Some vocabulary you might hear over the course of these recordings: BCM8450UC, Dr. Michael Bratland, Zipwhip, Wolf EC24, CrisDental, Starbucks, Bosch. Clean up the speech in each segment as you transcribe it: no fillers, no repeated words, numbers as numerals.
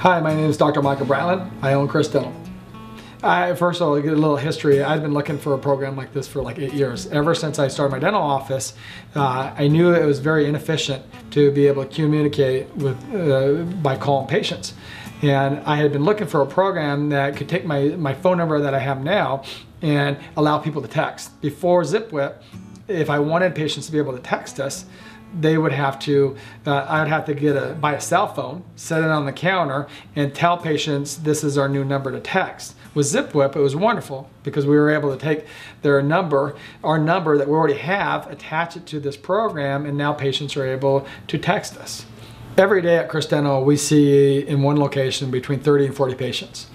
Hi, my name is Dr. Michael Bratland. I own CrisDental. First of all, I'll get a little history. I've been looking for a program like this for like 8 years. Ever since I started my dental office, I knew it was very inefficient to be able to communicate with by calling patients. And I had been looking for a program that could take my phone number that I have now and allow people to text. Before Zipwhip, if I wanted patients to be able to text us, they would have to, I would have to buy a cell phone, set it on the counter, and tell patients this is our new number to text. With Zipwhip, it was wonderful because we were able to take their number, our number that we already have, attach it to this program, and now patients are able to text us. Every day at CrisDental, we see in one location between 30 and 40 patients.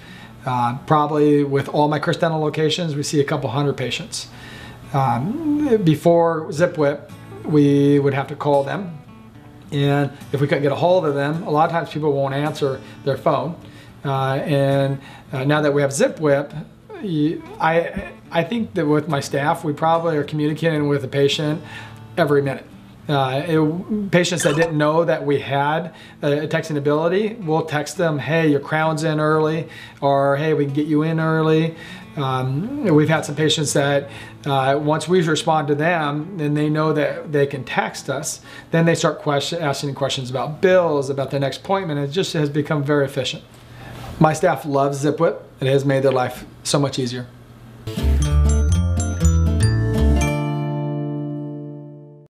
Probably with all my CrisDental locations, we see a couple hundred patients. Before Zipwhip, we would have to call them, and if we couldn't get a hold of them, a lot of times people won't answer their phone. Now that we have Zipwhip, I think that with my staff, we probably are communicating with a patient every minute. Patients that didn't know that we had a texting ability, we'll text them, hey, your crown's in early, or hey, we can get you in early. We've had some patients that once we respond to them and they know that they can text us, then they start asking questions about bills, about their next appointment. It just has become very efficient. My staff loves Zipwhip. It has made their life so much easier.